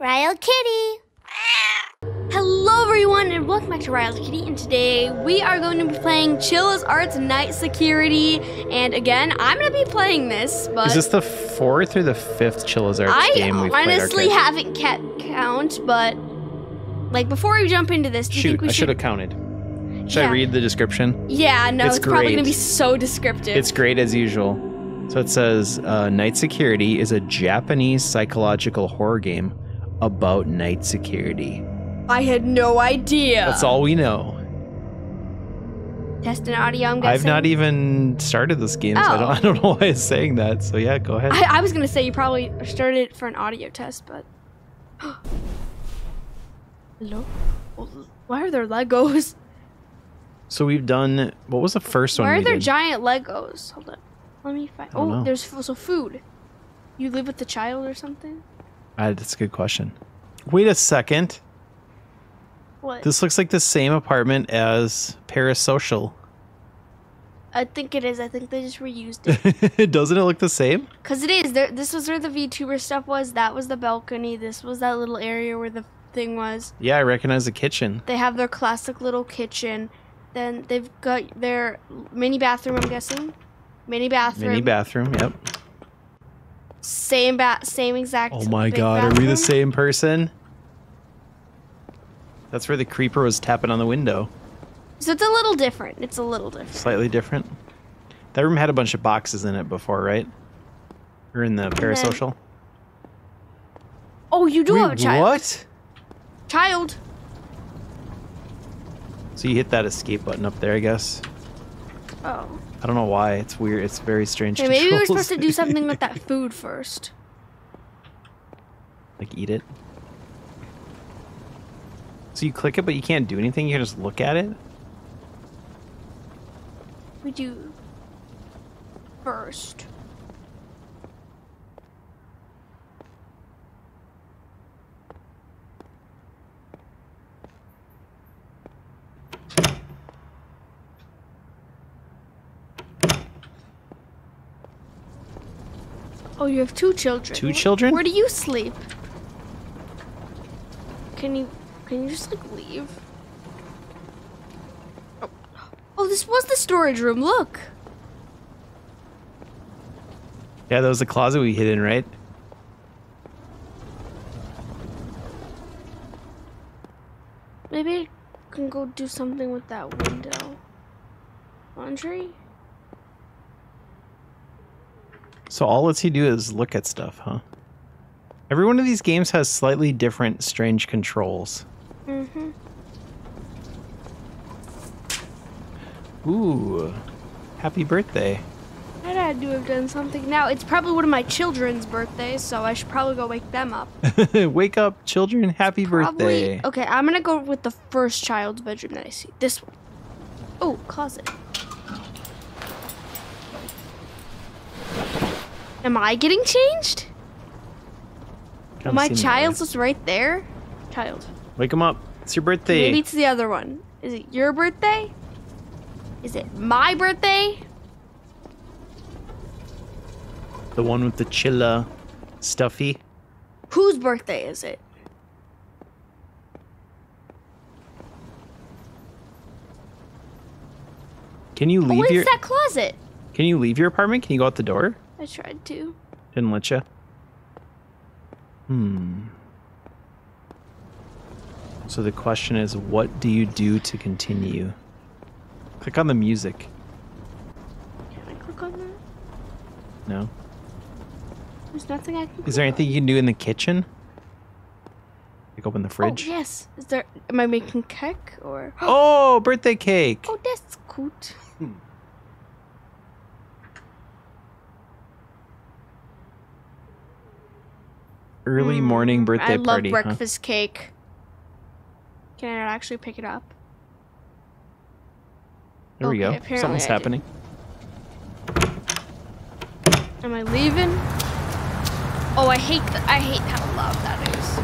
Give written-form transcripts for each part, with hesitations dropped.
Rialt Kitty! Hello everyone and welcome back to Rialt Kitty, and today we are going to be playing Chilla's Arts Night Security, and again, I'm going to be playing this, but... Is this the 4th or the 5th Chilla's Arts game we've played? I honestly haven't kept count, but like before we jump into this, do you think we should... Shoot, I should have counted. Should I read the description? Yeah, no, it's probably going to be so descriptive. It's great as usual. So it says, Night Security is a Japanese psychological horror game about night security. I had no idea. That's all we know. Test and audio, I'm guessing. I've not even started this game, so I don't know why it's saying that. So yeah, go ahead. I was going to say you probably started it for an audio test, but... Hello? Why are there Legos? So we've done... What was the first one we did? Why are there giant Legos? Hold up. Let me find... Oh, there's also food. You live with the child or something? That's a good question. Wait a second. What? This looks like the same apartment as Parasocial. I think it is. I think they just reused it. Doesn't it look the same? Because it is. This was where the VTuber stuff was. That was the balcony. This was that little area where the thing was. Yeah, I recognize the kitchen. They have their classic little kitchen. Then they've got their mini bathroom, I'm guessing. Mini bathroom. Mini bathroom, yep. Same exact. Oh my god, bathroom. Are we the same person? That's where the creeper was tapping on the window. So it's a little different. It's a little different. Slightly different. That room had a bunch of boxes in it before, right? Or in the Parasocial. Oh, you do have a child. What? Child. So you hit that escape button up there, I guess. Oh. I don't know why. It's weird. It's very strange. Okay, maybe we're supposed to do something with that food first. Like eat it? So you click it, but you can't do anything? You can just look at it? We do... first. Oh, you have two children. Two children? Where do you sleep? Can you just like leave? Oh. Oh, this was the storage room. Look. Yeah, that was the closet we hid in, right? Maybe I can go do something with that window. Laundry? So all let's see do is look at stuff, huh? Every one of these games has slightly different strange controls. Mm-hmm. Ooh. Happy birthday. I'd had to have done something. Now, it's probably one of my children's birthdays, so I should probably go wake them up. Wake up, children. Happy birthday. Okay, I'm going to go with the first child's bedroom that I see. This one. Oh, closet. Am I getting changed? My child's just right there. Child. Wake him up. It's your birthday. Maybe it's the other one. Is it your birthday? Is it my birthday? The one with the chilla stuffy. Whose birthday is it? Can you leave your... What is that closet? Can you leave your apartment? Can you go out the door? I tried to. Didn't let you. Hmm. So the question is, what do you do to continue? Click on the music. Can I click on that? No. There's nothing I can click on. Is there anything you can do in the kitchen? Like open the fridge? Oh, yes. Is there? Am I making cake or? Oh, birthday cake. Oh, that's cute. Early morning birthday party. I love breakfast cake. Can I actually pick it up? There we go. Something's happening. Am I leaving? Oh, I hate how loud that is.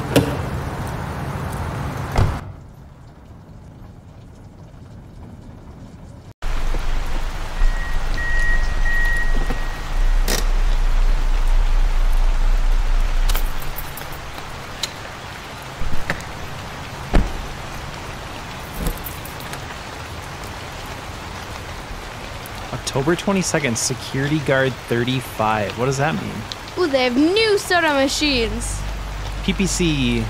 October 22nd, security guard 35. What does that mean? Ooh, they have new soda machines. PPC.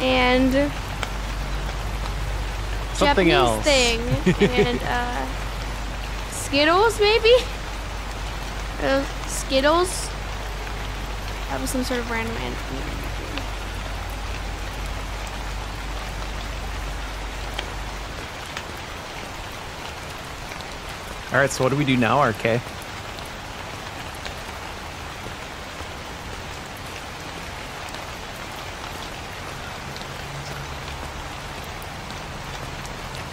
And something Japanese else. Thing. And Skittles, maybe? Skittles? That was some sort of random animal. All right, so what do we do now, RK?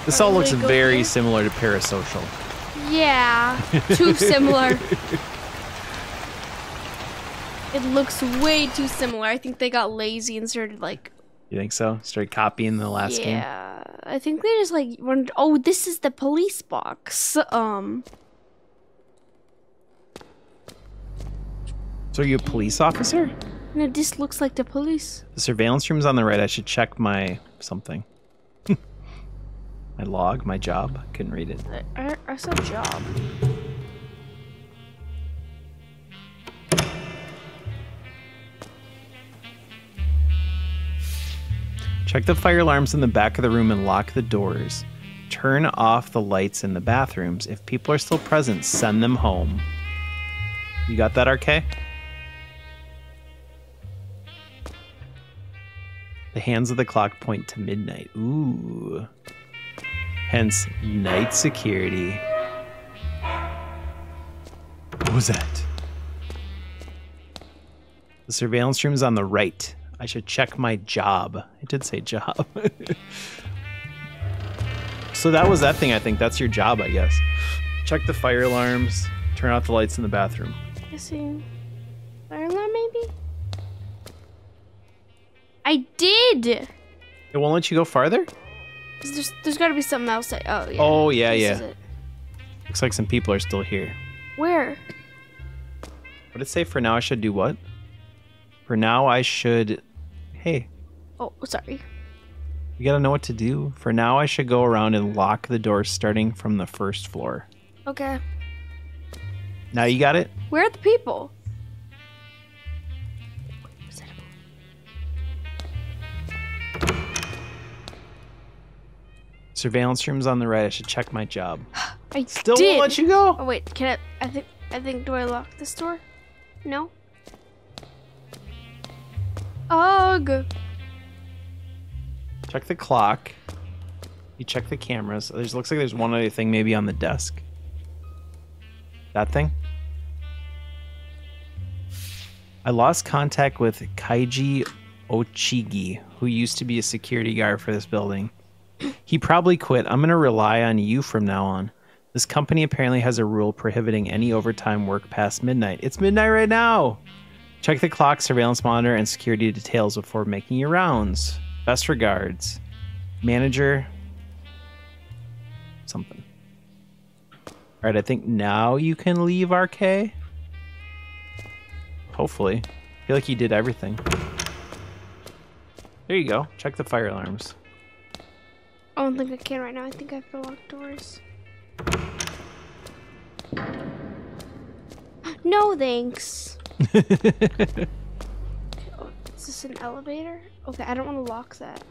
This all looks very similar to Parasocial. Yeah, too similar. It looks way too similar. I think they got lazy and started like... You think so? Started copying the last game? Yeah, I think they just like wondered, oh, this is the police box. So are you a police officer? No, this looks like the police. The surveillance room's on the right. I should check my something. My log, my job. I couldn't read it. I saw job. Check the fire alarms in the back of the room and lock the doors. Turn off the lights in the bathrooms. If people are still present, send them home. You got that, RK? The hands of the clock point to midnight. Ooh. Hence, night security. What was that? The surveillance room is on the right. I should check my job. It did say job. So that was that thing, I think. That's your job, I guess. Check the fire alarms. Turn off the lights in the bathroom. I see. Fire alarm, maybe? I did! It won't let you go farther? There's got to be something else. Oh, yeah. Oh, yeah, yeah. Looks like some people are still here. Where? What did it say? For now, I should do what? For now, I should... Hey. Oh, sorry. You gotta know what to do. For now, I should go around and lock the door starting from the first floor. Okay. Now you got it? Where are the people? Was that a... Surveillance room's on the right. I should check my job. I still won't let you go. Oh, wait. Can I... I think... Do I lock this door? No? Ugh. Check the clock. You check the cameras. There's looks like there's one other thing maybe on the desk. That thing? I lost contact with Kaiji Ochigi, who used to be a security guard for this building. He probably quit. I'm going to rely on you from now on. This company apparently has a rule prohibiting any overtime work past midnight. It's midnight right now. Check the clock, surveillance monitor, and security details before making your rounds. Best regards. Manager. Something. Alright, I think now you can leave, RK. Hopefully. I feel like you did everything. There you go. Check the fire alarms. I don't think I can right now. I think I have to lock doors. No, thanks. Oh, is this an elevator? Okay, I don't want to lock that.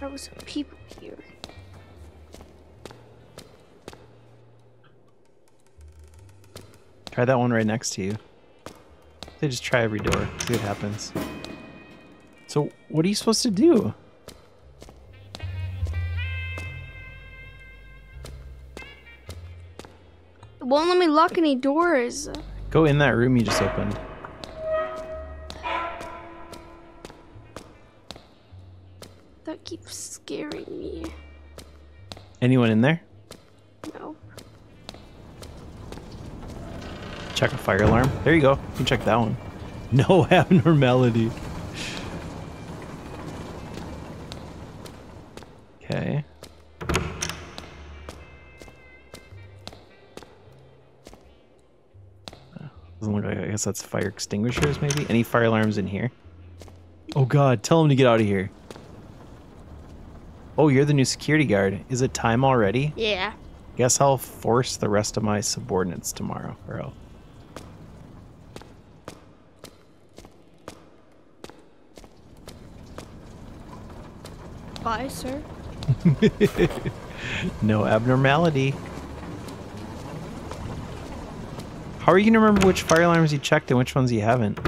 There was some people here. Try that one right next to you. They just try every door, see what happens. So, what are you supposed to do? It won't let me lock any doors. Go in that room you just opened. That keeps scaring me. Anyone in there? No. Check a fire alarm. There you go. You can check that one. No abnormality. Okay. I guess that's fire extinguishers, maybe? Any fire alarms in here? Oh god, tell him to get out of here. Oh, you're the new security guard. Is it time already? Yeah. Guess I'll force the rest of my subordinates tomorrow, bro. Bye, sir. No abnormality. How are you going to remember which fire alarms you checked and which ones you haven't?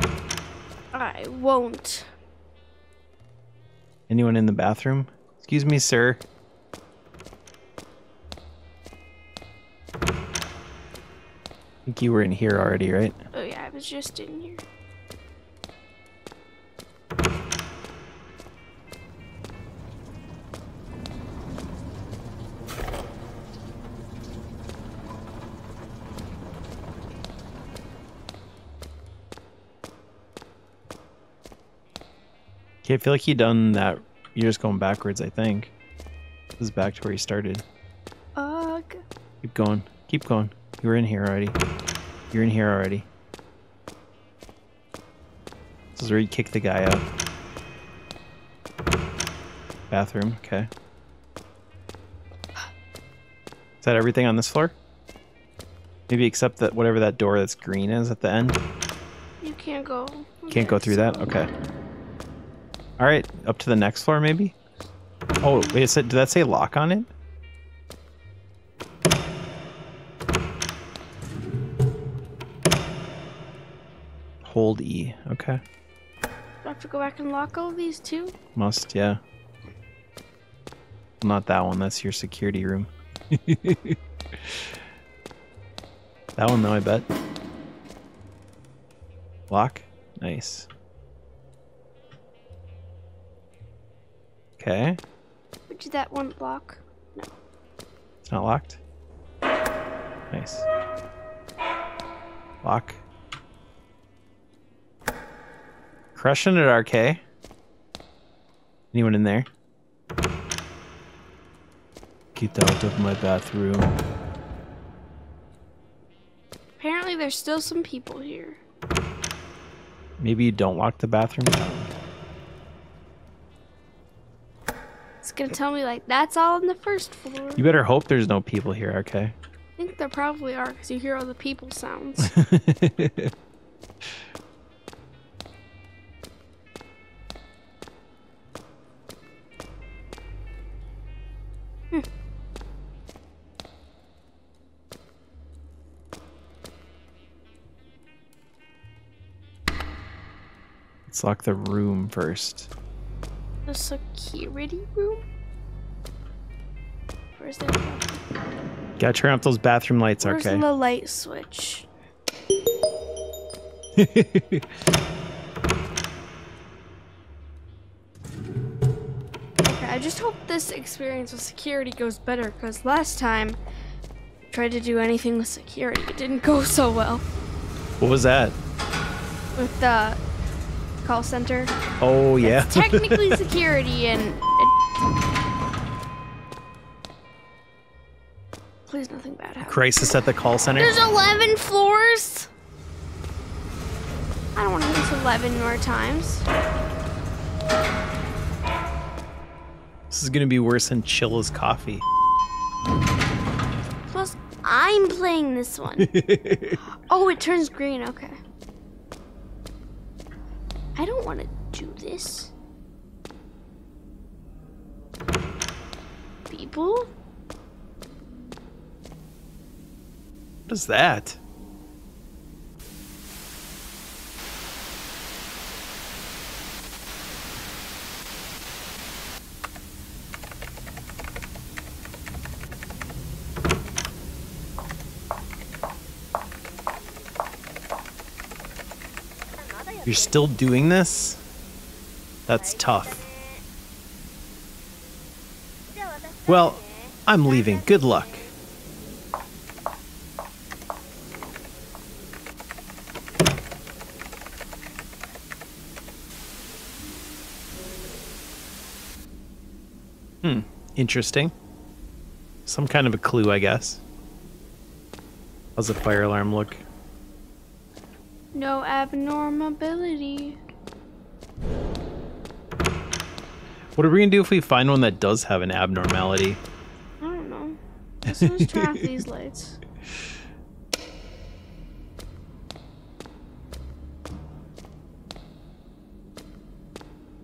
I won't. Anyone in the bathroom? Excuse me, sir. I think you were in here already, right? Oh yeah, I was just in here. Okay, I feel like you done that. You're just going backwards, I think. This is back to where you started. Ugh. Keep going. Keep going. You were in here already. You're in here already. This is where you kick the guy out. Bathroom, okay. Is that everything on this floor? Maybe except that whatever that door that's green is at the end? You can't go. Can't go through that? Okay. All right, up to the next floor, maybe? Oh, wait, it said, did that say lock on it? Hold E, okay. Do I have to go back and lock all these too? Must, yeah. Not that one, that's your security room. That one though, I bet. Lock, nice. Okay. Would you that one lock? No. It's not locked? Nice. Lock. Crushing it, RK. Anyone in there? Get out of my bathroom. Apparently there's still some people here. Maybe you don't lock the bathroom? It's gonna tell me like that's all on the first floor. You better hope there's no people here, okay? I think there probably are because you hear all the people sounds. Hmm. Let's lock the room first. The security room? Where's the gotta turn off those bathroom lights, okay. Where's the light switch? Okay, I just hope this experience with security goes better, because last time I tried to do anything with security, it didn't go so well. What was that? With the call center. Oh yeah. It's technically security and please nothing bad happens. Crisis at the call center. There's 11 floors. I don't want to lose 11 more times. This is gonna be worse than Chilla's coffee. Plus, I'm playing this one. Oh, it turns green. Okay. I don't want to do this. People? What is that? You're still doing this? That's tough. Well, I'm leaving. Good luck. Hmm, interesting. Some kind of a clue, I guess. How's the fire alarm look? No abnormality. What are we gonna do if we find one that does have an abnormality? I don't know. Let's just turn off these lights.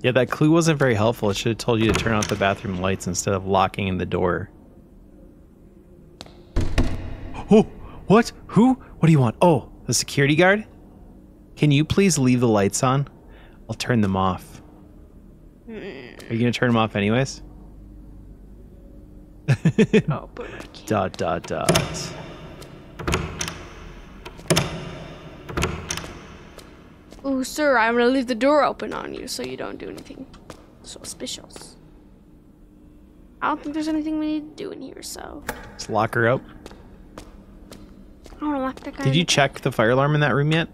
Yeah, that clue wasn't very helpful. It should have told you to turn off the bathroom lights instead of locking in the door. Oh, what? Who? What do you want? Oh, the security guard? Can you please leave the lights on? I'll turn them off. Are you going to turn them off anyways? Oh, but dot, dot, dot. Oh, sir, I'm going to leave the door open on you so you don't do anything suspicious. I don't think there's anything we need to do in here, so. Let's lock her up. I don't want to lock that guy. Did you check the fire alarm in that room yet?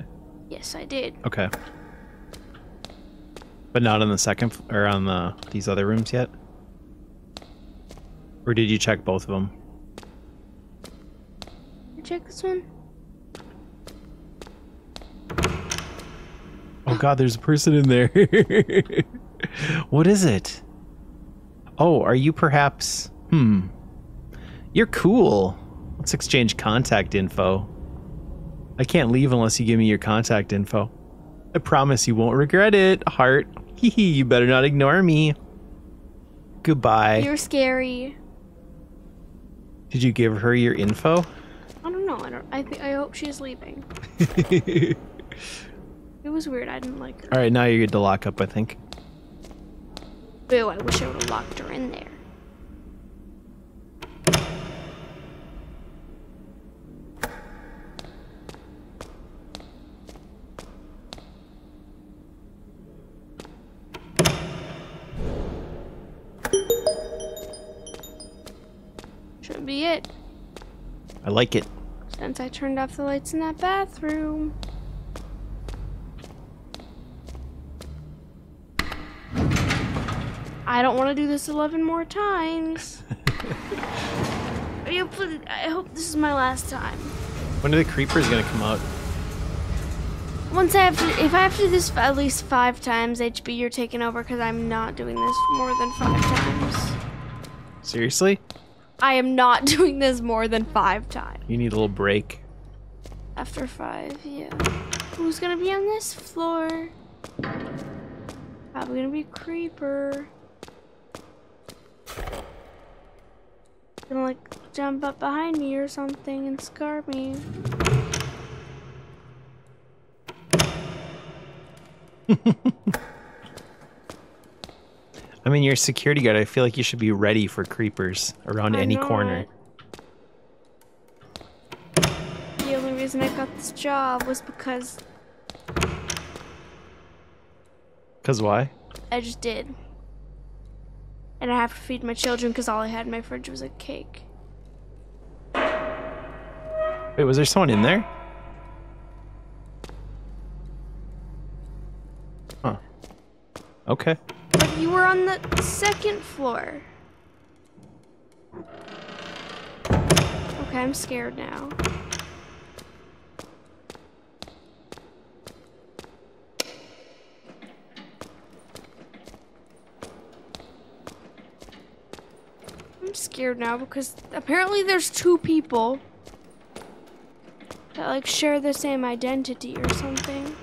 Yes, I did. Okay. But not on the second, or on these other rooms yet? Or did you check both of them? You check this one? Oh god, there's a person in there. What is it? Oh, are you perhaps... Hmm. You're cool. Let's exchange contact info. I can't leave unless you give me your contact info. I promise you won't regret it, heart. Hee hee, you better not ignore me. Goodbye. You're scary. Did you give her your info? I don't know. I hope she's leaving. It was weird. I didn't like her. All right, now you're good to lock up, I think. Boo, I wish I would have locked her in there. Should be it. I like it. Since I turned off the lights in that bathroom. I don't want to do this 11 more times. I hope this is my last time. When are the creepers gonna come out? Once I have to, if I have to do this at least 5 times, HB, you're taking over because I'm not doing this more than 5 times. Seriously? I am not doing this more than 5 times. You need a little break. After 5, yeah. Who's gonna be on this floor? Probably gonna be a creeper. Gonna like jump up behind me or something and scar me. I mean, you're a security guard. I feel like you should be ready for creepers around any corner. The only reason I got this job was because. Because why? I just did. And I have to feed my children because all I had in my fridge was a cake. Wait, was there someone in there? Huh. Okay. But you were on the second floor. Okay, I'm scared now. I'm scared now because apparently there's 2 people that like share the same identity or something.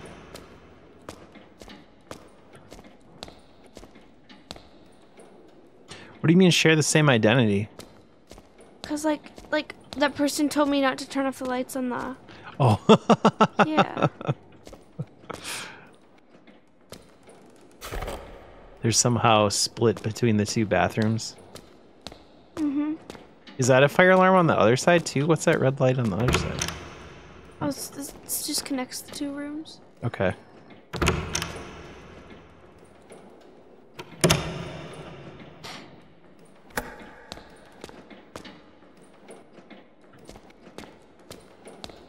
What do you mean share the same identity? Cause like that person told me not to turn off the lights on the. Oh. Yeah. They're somehow split between the 2 bathrooms. Is that a fire alarm on the other side too? What's that red light on the other side? Oh, this just connects the 2 rooms. Okay.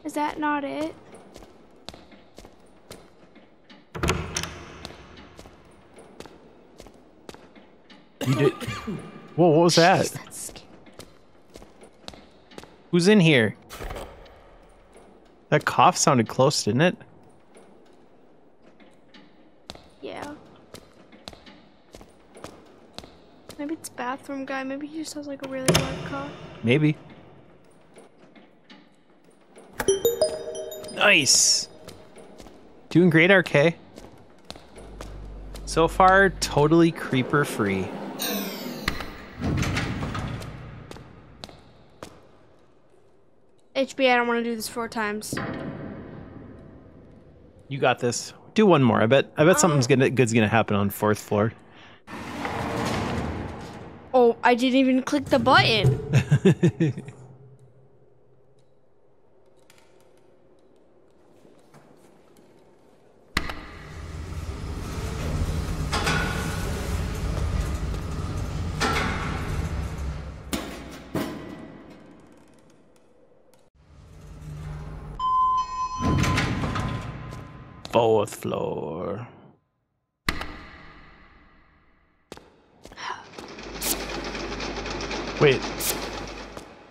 Is that not it? You did. Whoa! What was that? Who's in here? That cough sounded close, didn't it? Yeah. It's bathroom guy. Maybe he just has like a really loud cough. Maybe. Nice. Doing great, RK. So far, totally creeper free. HB, I don't want to do this 4 times. You got this. Do one more. I bet something's good's gonna happen on 4th floor. Oh, I didn't even click the button. Floor. Wait.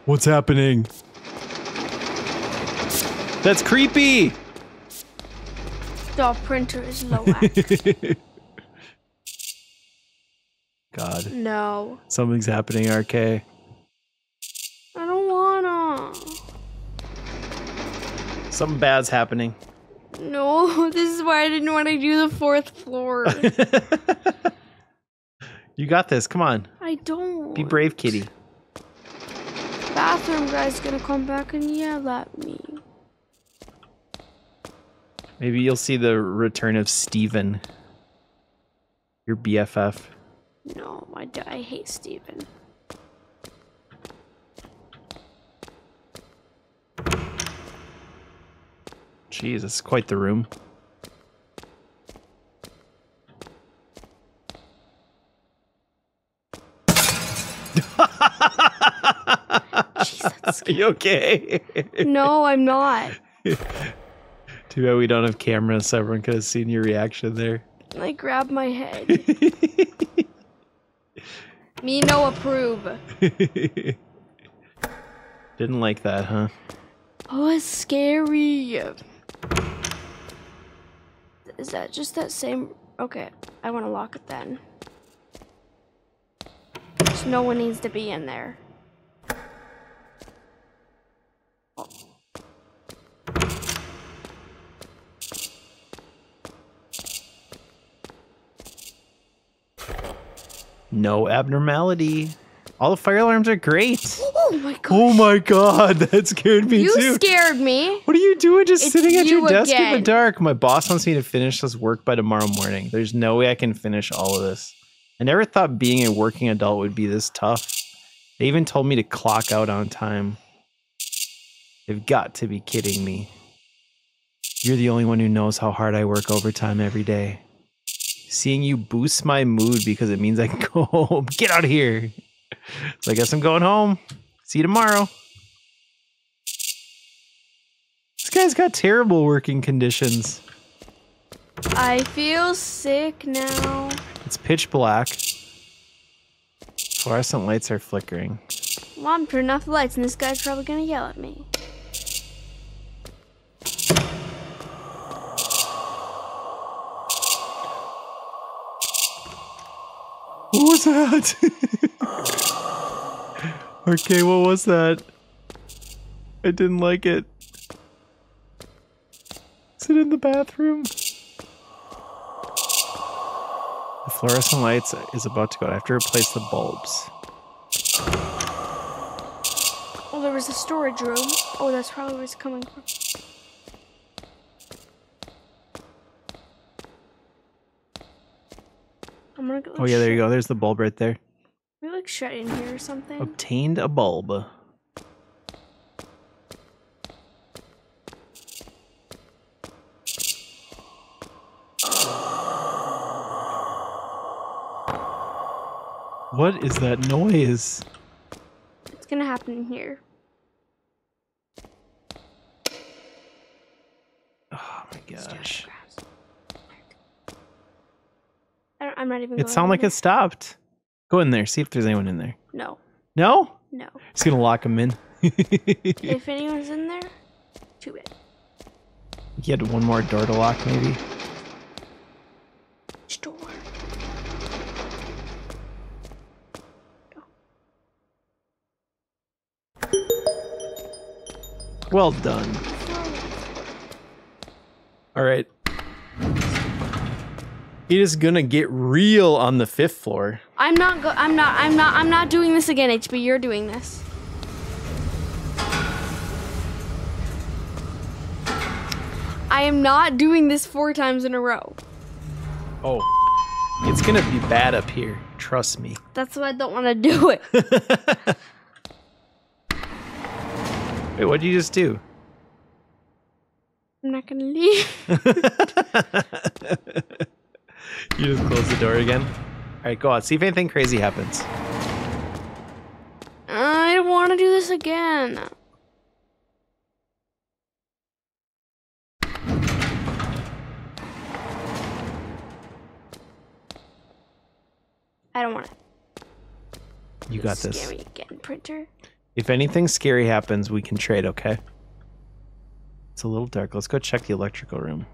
What's happening? That's creepy! The printer is low act. God. No. Something's happening, RK. I don't wanna. Something bad's happening. No, this is why I didn't want to do the 4th floor. You got this. Come on. I don't. Be brave, kitty. Bathroom guy's gonna come back and yell at me. Maybe you'll see the return of Steven. Your BFF. No, I hate Steven. Jeez, that's quite the room. Jeez, are you okay? No, I'm not. Too bad we don't have cameras so everyone could have seen your reaction there. I grabbed my head. Me no approve. Didn't like that, huh? Oh, it's scary. Is that just that same? Okay, I want to lock it then. So no one needs to be in there. Oh. No abnormality. All the fire alarms are great. Oh my god! Oh my god! That scared me too. You scared me. What are you doing, just sitting at your desk in the dark? My boss wants me to finish this work by tomorrow morning. There's no way I can finish all of this. I never thought being a working adult would be this tough. They even told me to clock out on time. They've got to be kidding me. You're the only one who knows how hard I work overtime every day. Seeing you boosts my mood because it means I can go home. Get out of here. So I guess I'm going home. See you tomorrow. This guy's got terrible working conditions. I feel sick now. It's pitch black. Fluorescent lights are flickering. Mom turned off the lights and this guy's probably gonna yell at me. What was that? Okay, what was that? I didn't like it. Is it in the bathroom? The fluorescent lights is about to go out. I have to replace the bulbs. Well, there was a storage room. Oh, that's probably where it's coming from. I'm gonna go. Oh yeah, there you go. There's the bulb right there. We like shut in here or something. Obtained a bulb. What is that noise? It's gonna happen here. Oh my gosh. I'm not even. It sounded like it stopped. Go in there. See if there's anyone in there. No. No? No. It's gonna lock them in. If anyone's in there, too bad. You had one more door to lock, maybe. Which door? Well done. All right. It is gonna get real on the 5th floor. I'm not doing this again, HB. You're doing this. I am not doing this 4 times in a row. Oh, it's gonna be bad up here. Trust me. That's why I don't want to do it. Wait, what did you just do? I'm not gonna leave. You just close the door again. All right, go on. See if anything crazy happens. I don't want to do this again. I don't want it. You got this. Scary again, printer. If anything scary happens, we can trade, okay? It's a little dark. Let's go check the electrical room.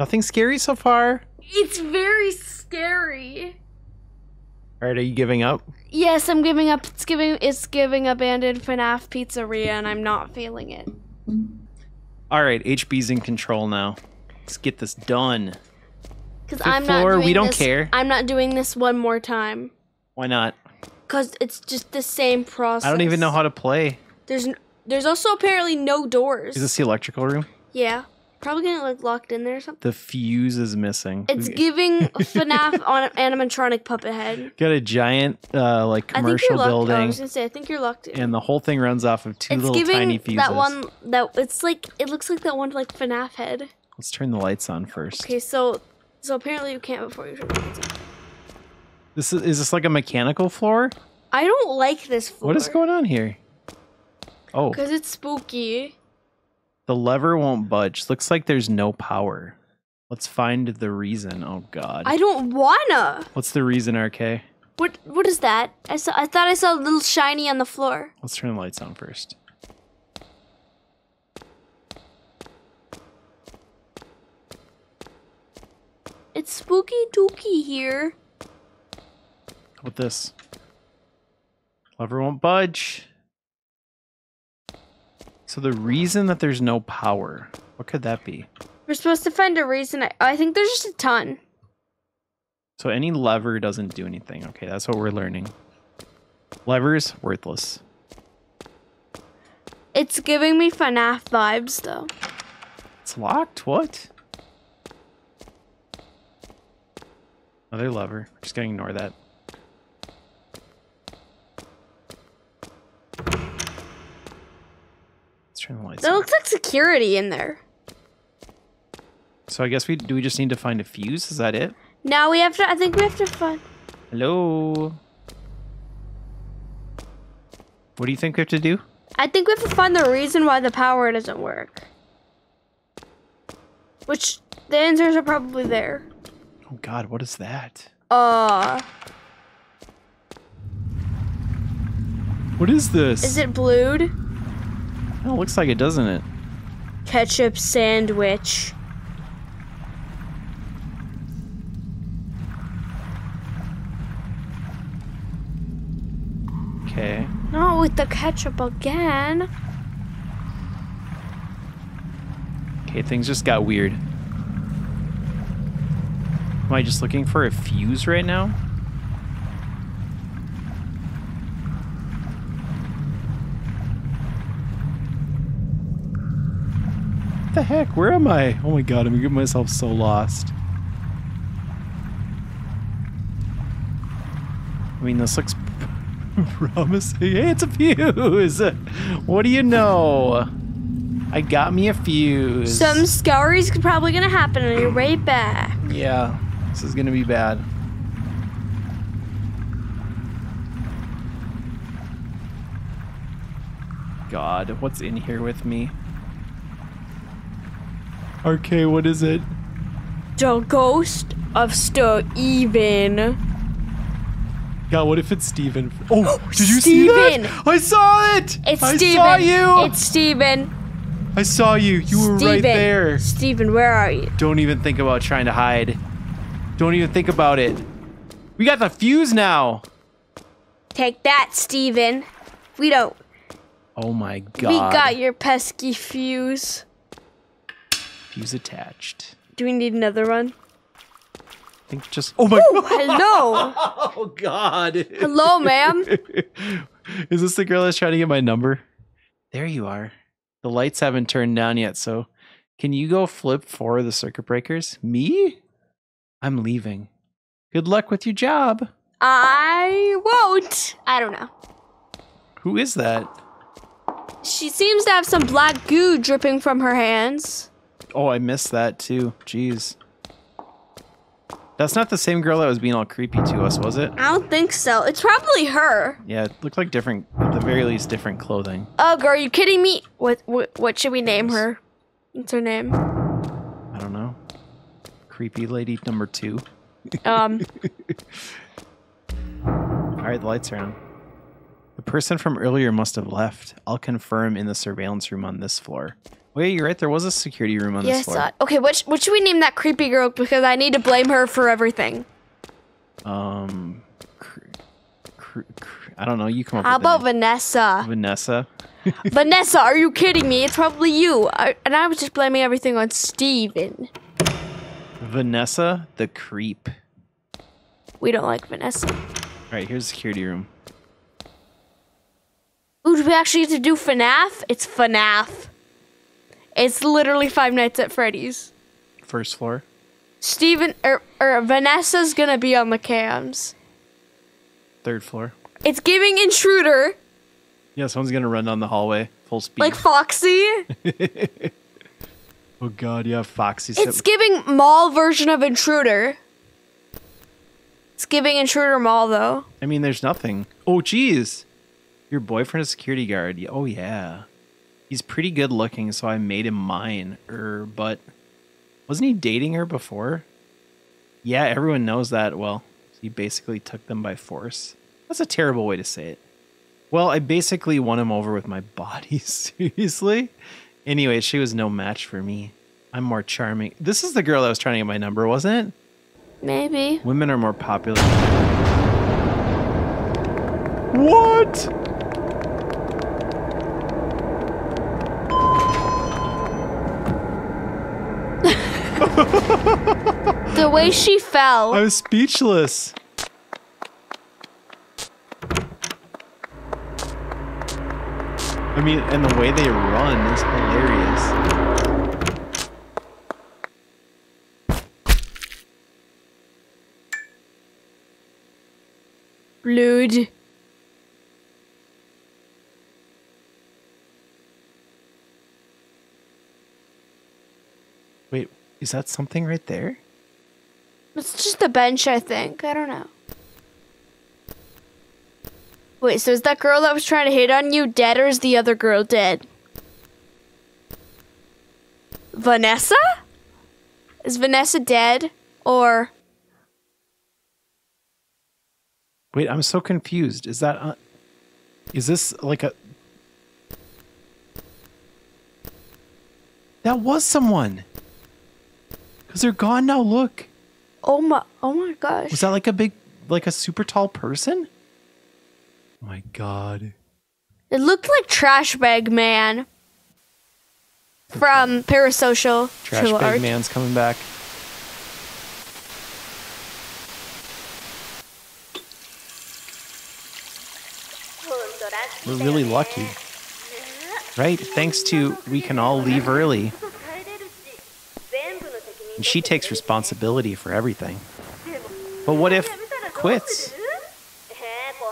Nothing scary so far. It's very scary. All right, are you giving up? Yes, I'm giving up. It's giving abandoned FNAF pizzeria, and I'm not feeling it. All right, HB's in control now. Let's get this done. Because I'm not doing this. We don't care. I'm not doing this one more time. Why not? Because it's just the same process. I don't even know how to play. There's also apparently no doors. Is this the electrical room? Yeah. Probably gonna look locked in there or something. The fuse is missing. It's giving FNAF on an animatronic puppet head. Got a giant like commercial building. I was gonna say I think you're locked in. And the whole thing runs off of two little tiny fuses. It looks like that one like FNAF head. Let's turn the lights on first. Okay, so apparently you can't before you turn the lights on. Is this like a mechanical floor? I don't like this floor. What is going on here? Oh. Because it's spooky. The lever won't budge. Looks like there's no power. Let's find the reason. Oh God. I don't wanna. What's the reason, RK? What is that? I thought I saw a little shiny on the floor. Let's turn the lights on first. It's spooky dooky here. How about this? Lever won't budge. So the reason that there's no power, what could that be? We're supposed to find a reason. I think there's just a ton. So any lever doesn't do anything. Okay, that's what we're learning. Levers, worthless. It's giving me FNAF vibes, though. It's locked? What? Another lever. We're just gonna ignore that. That looks like security in there. So I guess we just need to find a fuse? Is that it? No, we have to. I think we have to find. Hello. What do you think we have to do? I think we have to find the reason why the power doesn't work. Which the answers are probably there. Oh God, what is that? What is this? Is it blued? Oh, looks like it, doesn't it? Ketchup sandwich. Okay. Not with the ketchup again. Okay, things just got weird. Am I just looking for a fuse right now? The heck, where am I? Oh my God, I'm getting myself so lost. I mean, this looks promising. Hey, it's a fuse. What do you know? I got me a fuse. Some scurry's probably gonna happen on your way back. Yeah, this is gonna be bad. God, what's in here with me? Okay, what is it? The ghost of Steven. God, what if it's Steven? Oh, did you see that? I saw it! It's Steven. I saw you! It's Steven. I saw you. You were right there. Steven, where are you? Don't even think about trying to hide. Don't even think about it. We got the fuse now. Take that, Steven. We don't. Oh my god. We got your pesky fuse. Fuse attached. Do we need another run? I think just... Oh my... Ooh, hello! Oh god. Hello, ma'am. Is this the girl that's trying to get my number? There you are. The lights haven't turned down yet, so... Can you go flip 4 of the circuit breakers? Me? I'm leaving. Good luck with your job. I won't. I don't know. Who is that? She seems to have some black goo dripping from her hands. Oh, I missed that too. Jeez. That's not the same girl that was being all creepy to us, was it? I don't think so. It's probably her. Yeah, it looked like different, at the very least, different clothing. Ugh, are you kidding me? What should we name her? What's her name? I don't know. Creepy lady number 2. Alright, the lights are on. The person from earlier must have left. I'll confirm in the surveillance room on this floor. Wait, you're right. There was a security room on this floor. Yes. Okay, what should we name that creepy girl? Because I need to blame her for everything. I don't know. You come up with How about Vanessa? Vanessa? Vanessa, are you kidding me? It's probably you. And I was just blaming everything on Steven. Vanessa the creep. We don't like Vanessa. Alright, here's the security room. Ooh, do we actually get to do FNAF? It's FNAF. It's literally Five Nights at Freddy's. First floor. Steven, or Vanessa's gonna be on the cams. Third floor. It's giving intruder. Yeah, someone's gonna run down the hallway full speed. Like Foxy? Oh god, yeah, Foxy. It's giving mall version of intruder. It's giving intruder mall though. I mean, there's nothing. Oh, jeez. Your boyfriend is a security guard. Oh, yeah. He's pretty good looking, so I made him mine. But wasn't he dating her before? Yeah, everyone knows that. Well, he basically took them by force. That's a terrible way to say it. Well, I basically won him over with my body. Seriously? Anyway, she was no match for me. I'm more charming. This is the girl that was trying to get my number, wasn't it? Maybe. Women are more popular. What? The way she fell. I was speechless. I mean, and the way they run is hilarious. Blood. Wait. Is that something right there? It's just a bench, I think. I don't know. Wait, so is that girl that was trying to hit on you dead, or is the other girl dead? Vanessa? Is Vanessa dead, or... Wait, I'm so confused. Is that... is this like a... That was someone! Because they're gone now, look. Oh my gosh. Was that like a big, like a super tall person? Oh my god. It looked like Trash Bag Man from Parasocial. Trash Bag Man's coming back. We're really lucky. Right? Thanks to we can all leave early. And she takes responsibility for everything. But what if quits?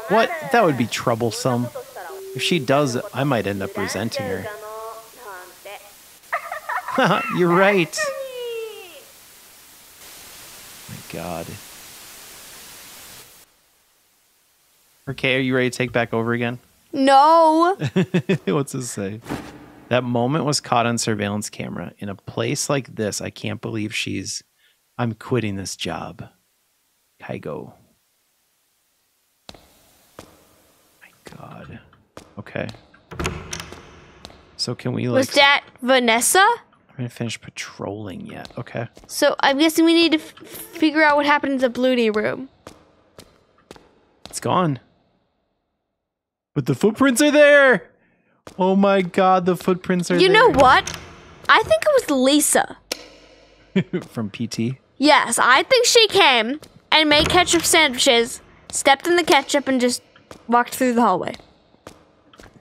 What? That would be troublesome. If she does, I might end up resenting her. You're right. My god. Okay, are you ready to take back over again? No. What's this say? That moment was caught on surveillance camera. In a place like this, I can't believe she's... I'm quitting this job. Kaigo. My god. Okay. So can we like... Was that Vanessa? I haven't finished patrolling yet. Okay. So I'm guessing we need to figure out what happened in the Bloody room. It's gone. But the footprints are there! Oh my god, the footprints are there. You know what? I think it was Lisa. From PT? Yes, I think she came and made ketchup sandwiches, stepped in the ketchup, and just walked through the hallway.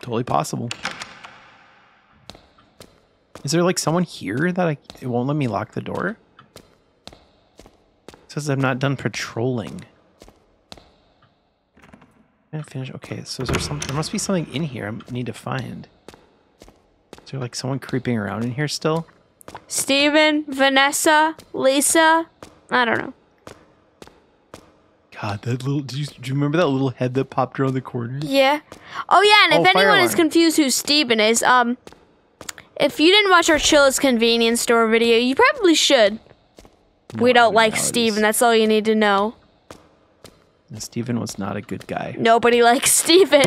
Totally possible. Is there like someone here that it won't let me lock the door? It says I'm not done patrolling. Finish. Okay, so is there something? There must be something in here I need to find. Is there like someone creeping around in here still? Steven, Vanessa, Lisa, I don't know. God, that little. Do you remember that little head that popped around the corner? Yeah. Oh yeah, and if anyone is confused who Steven is, if you didn't watch our Chilla's Convenience Store video, you probably should. No, we don't like Steven. That's all you need to know. Steven was not a good guy. Nobody likes Steven.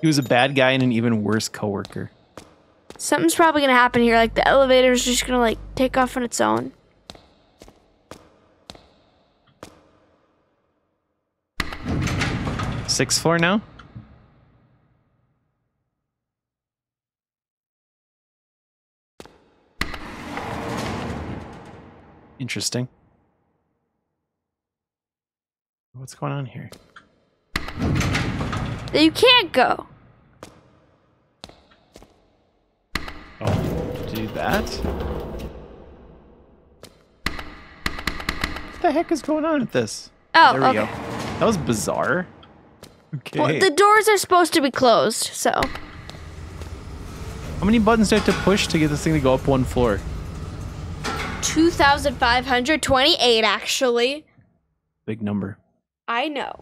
He was a bad guy and an even worse coworker. Something's probably gonna happen here. Like the elevator's just gonna like take off on its own. Sixth floor now? Interesting. What's going on here? You can't go. Oh, do that? What the heck is going on with this? Oh, there we go. That was bizarre. Okay. Well, the doors are supposed to be closed, so. How many buttons do I have to push to get this thing to go up one floor? 2,528, actually. Big number. I know.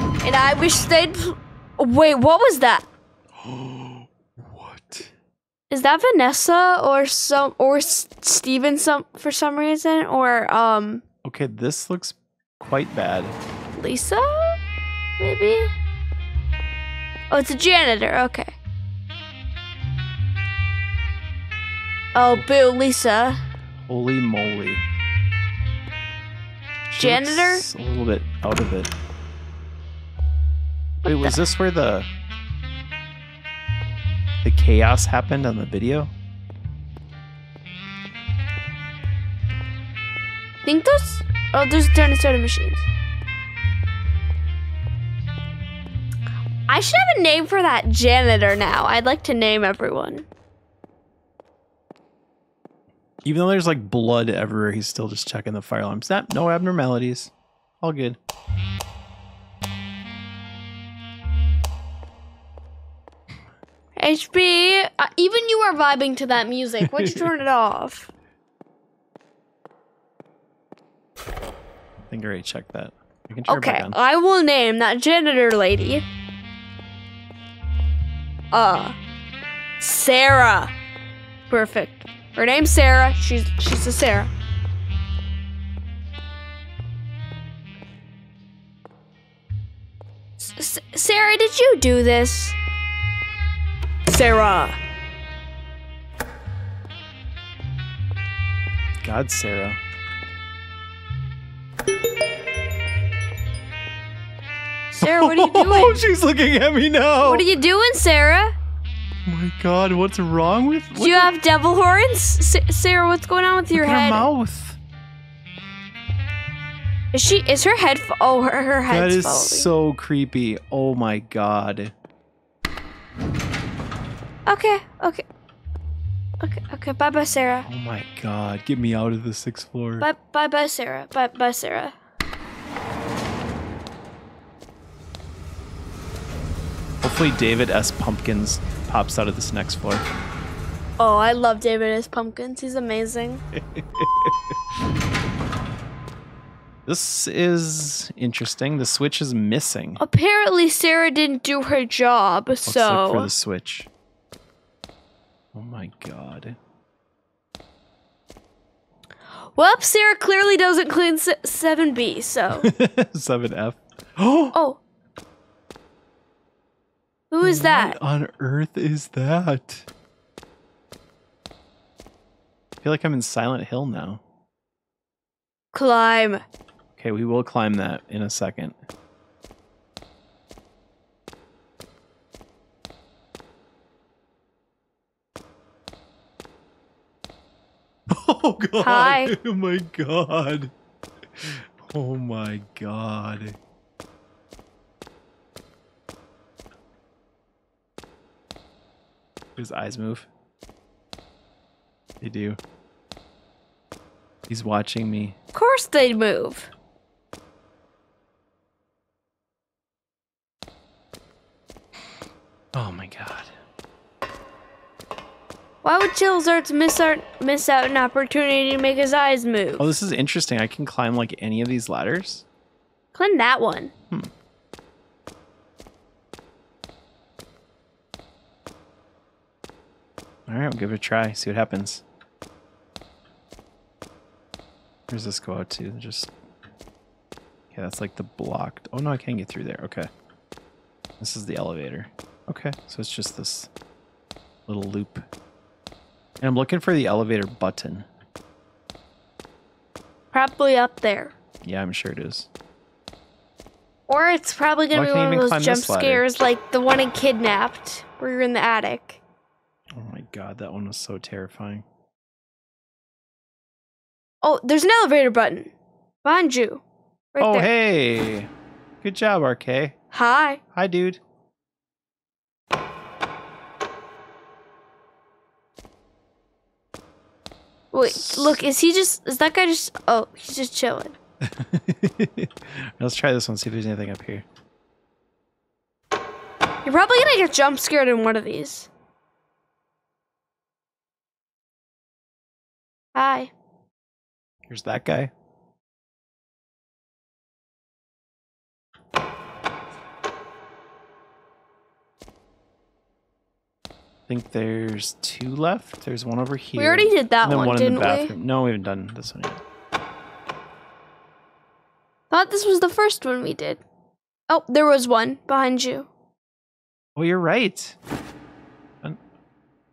And I wish they'd... Wait, what was that? What? Is that Vanessa or Steven for some reason or? Okay, this looks quite bad. Lisa? Maybe? Oh, it's a janitor. Okay. Oh, boo, Lisa. Holy moly. Janitor? A little bit out of it. Wait, was this where the chaos happened on the video? I think those... Oh, there's donut soda machines. I should have a name for that janitor now. I'd like to name everyone. Even though there's like blood everywhere, he's still just checking the fire alarms. No abnormalities. All good. HB, even you are vibing to that music. Why'd you turn it off? I think I already checked that. I can turn it back on. Okay, I will name that janitor lady. Sarah. Perfect. Her name's Sarah. She's a Sarah. Sarah, did you do this? Sarah. God, Sarah. Sarah, what are you doing? Oh, she's looking at me now. What are you doing, Sarah? Oh my god, what's wrong with you? Do you have devil horns? Sarah, what's going on with your head? Her mouth. Is her head... Oh, her head's falling. That is so creepy. Oh my god. Okay. Bye-bye, Sarah. Oh my god, get me out of the sixth floor. Bye-bye, Sarah. Bye-bye, Sarah. Hopefully David S. Pumpkins pops out of this next floor. Oh, I love David S. Pumpkins. He's amazing. This is interesting. The switch is missing. Apparently, Sarah didn't do her job, so... Let's look for the switch. Oh my god. Well, Sarah clearly doesn't clean 7B, so... 7F. Oh! Who is that? What on earth is that? I feel like I'm in Silent Hill now. Climb. Okay, we will climb that in a second. Oh god. Hi. Oh my god. Oh my god. His eyes move. They do. He's watching me. Of course they move. Oh my god. Why would Chilla's Arts miss out an opportunity to make his eyes move? Oh, this is interesting. I can climb like any of these ladders. Climb that one. Hmm. Alright, we'll give it a try, see what happens. Where does this go out to? Just... Okay, that's like the blocked... Oh no, I can get through there, okay. This is the elevator. Okay, so it's just this little loop. And I'm looking for the elevator button. Probably up there. Yeah, I'm sure it is. Or it's probably going to be one of those jump scares like the one in Kidnapped, where you're in the attic. Oh my god, that one was so terrifying. Oh, there's an elevator button. Behind you. Right there. Oh, hey. Good job, RK. Hi. Hi, dude. Wait, look, is that guy just, oh, he's just chilling. Let's try this one, see if there's anything up here. You're probably gonna get jump scared in one of these. Hi. Here's that guy. I think there's two left. There's one over here. We already did that one, didn't we? No, we haven't done this one yet. Thought this was the first one we did. Oh, there was one behind you. Oh, you're right.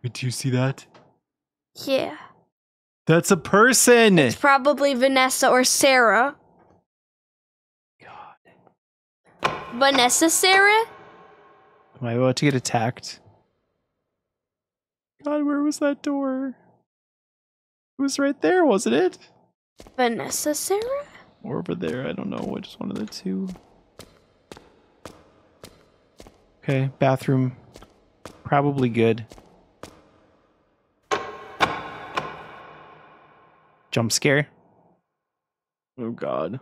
Did you see that? Yeah. That's a person. It's probably Vanessa or Sarah. God. Vanessa, Sarah? Am I about to get attacked? God, where was that door? It was right there, wasn't it? Vanessa, Sarah? Or over there, I don't know, which one of the two. Okay, bathroom. Probably good. Jump scare. Oh god.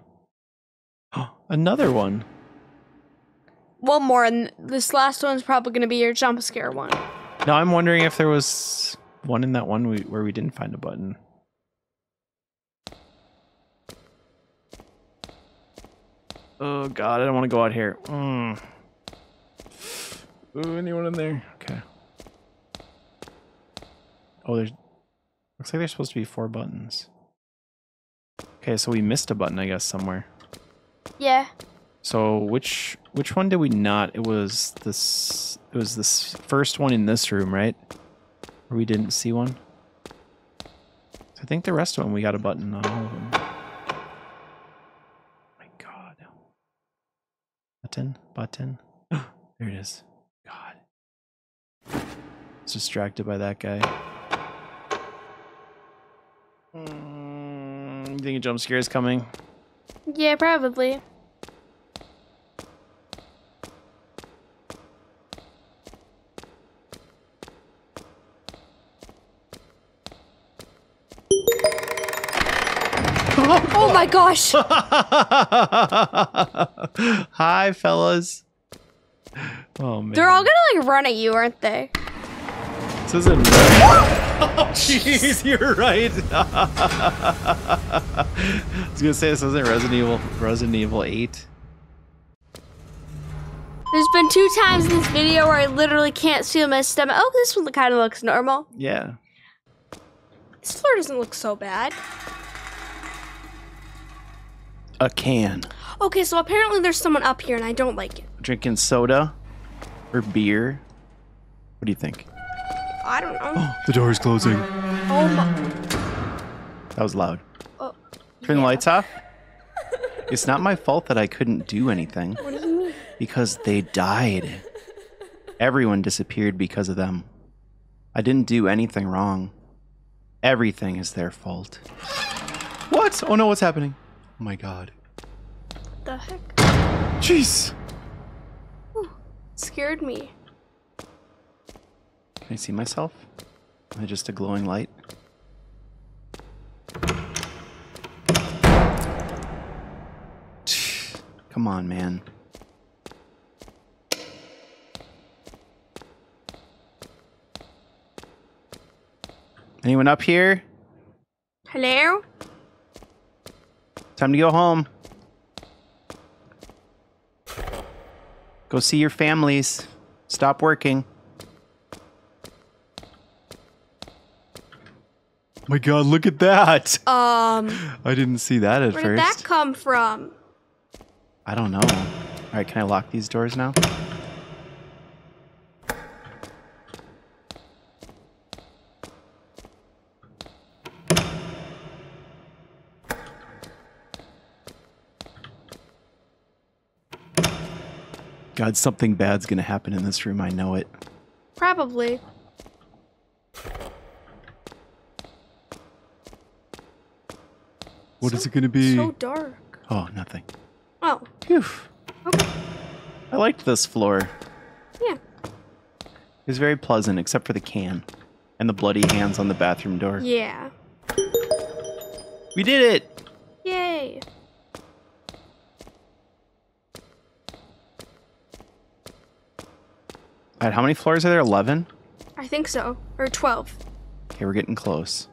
Another one. One more, and this last one's probably gonna be your jump scare one. Now I'm wondering if there was one in that one where we didn't find a button. Oh god, I don't want to go out here. Ooh, anyone in there? Okay. Oh, there's... Looks like there's supposed to be 4 buttons. Okay, so we missed a button, I guess, somewhere. Yeah. So which one did we not? It was this first one in this room, right? Where we didn't see one. So I think the rest of them we got a button on all of them. Oh my god. Button. There it is. God. I was distracted by that guy. You think a jump scare is coming? Yeah, probably. Oh my gosh! Hi, fellas. Oh man. They're all gonna like run at you, aren't they? This isn't. Oh jeez, you're right. I was gonna say this isn't Resident Evil 8. There's been 2 times in this video where I literally can't feel my stomach. Oh, this one kind of looks normal. Yeah. This floor doesn't look so bad. A can. Okay, so apparently there's someone up here and I don't like it. Drinking soda or beer? What do you think? I don't know. Oh, the door is closing. Oh my. That was loud. Oh, turn the lights off. It's not my fault that I couldn't do anything. What do you mean? Because they died. Everyone disappeared because of them. I didn't do anything wrong. Everything is their fault. What? Oh no, what's happening? Oh my god. What the heck? Jeez! Ooh, scared me. Can I see myself? Am I just a glowing light? Come on, man. Anyone up here? Hello? Time to go home. Go see your families. Stop working. My god, look at that! I didn't see that at first. Where did that come from? I don't know. Alright, can I lock these doors now? God, something bad's gonna happen in this room, I know it. Probably. What is it gonna be? So dark. Oh, nothing. Oh. Phew. Okay. I liked this floor. Yeah. It was very pleasant, except for the can. And the bloody hands on the bathroom door. Yeah. We did it! Yay! Alright, how many floors are there? 11? I think so. Or 12. Okay, we're getting close.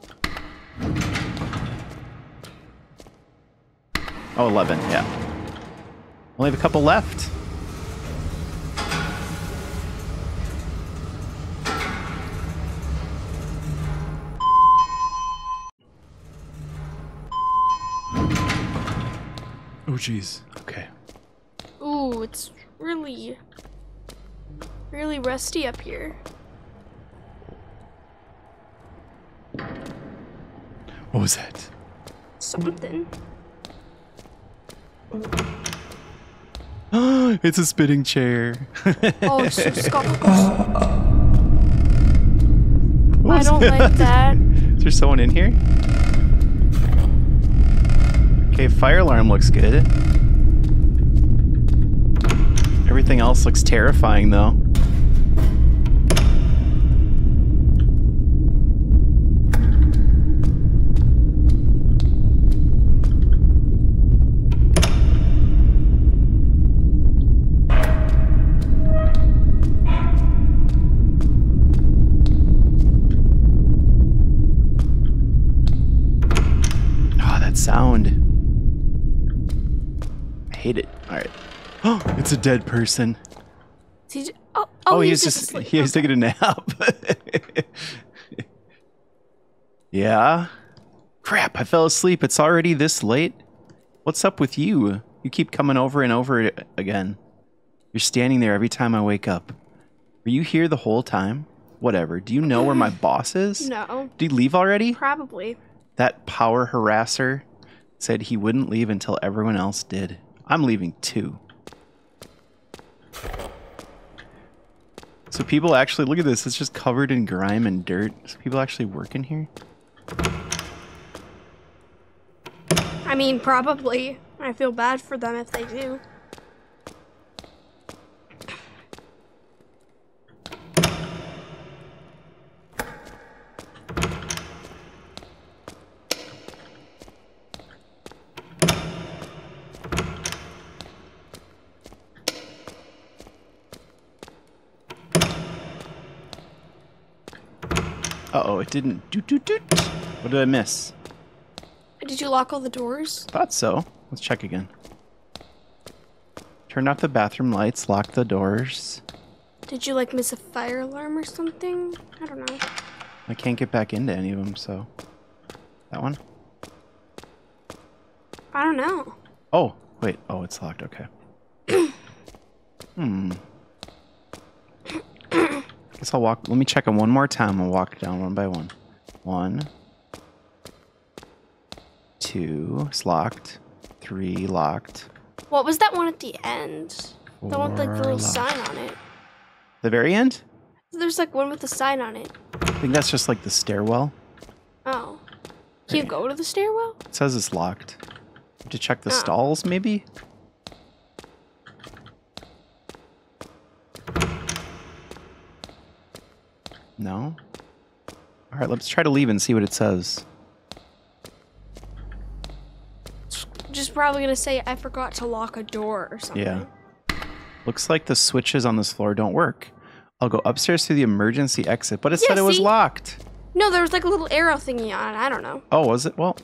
Oh, 11, yeah. Only have a couple left. Oh, jeez. Okay. Ooh, it's really... really rusty up here. What was that? Something. It's a spinning chair. Oh, it's so scuffles. I don't like that. Is there someone in here? Okay, fire alarm looks good. Everything else looks terrifying though. It's a dead person. Oh, he was just taking a nap. Yeah. Crap, I fell asleep. It's already this late. What's up with you? You keep coming over and over again. You're standing there every time I wake up. Were you here the whole time? Whatever. Do you know where my boss is? No. Did he leave already? Probably. That power harasser said he wouldn't leave until everyone else did. I'm leaving too. So people actually, look at this, it's just covered in grime and dirt. So people actually work in here? I mean, probably. I feel bad for them if they do. Uh-oh, it didn't doot. What did I miss? Did you lock all the doors? Thought so. Let's check again. Turn off the bathroom lights, lock the doors. Did you, like, miss a fire alarm or something? I don't know. I can't get back into any of them, so... That one? I don't know. Oh, wait. Oh, it's locked. Okay. Guess I'll walk. Let me check them one more time and walk down one by one. One, two, it's locked. Three, locked. What was that one at the end? Four, the one with like the little locked. Sign on it. The very end? There's like one with a sign on it. I think that's just like the stairwell. Oh. Can you go to the stairwell? It says it's locked. To check the stalls, maybe? No? Alright, let's try to leave and see what it says. It's just probably going to say, I forgot to lock a door or something. Yeah. Looks like the switches on this floor don't work. I'll go upstairs through the emergency exit, but it said it was locked. No, there was like a little arrow thingy on it. I don't know. Oh, was it? Well,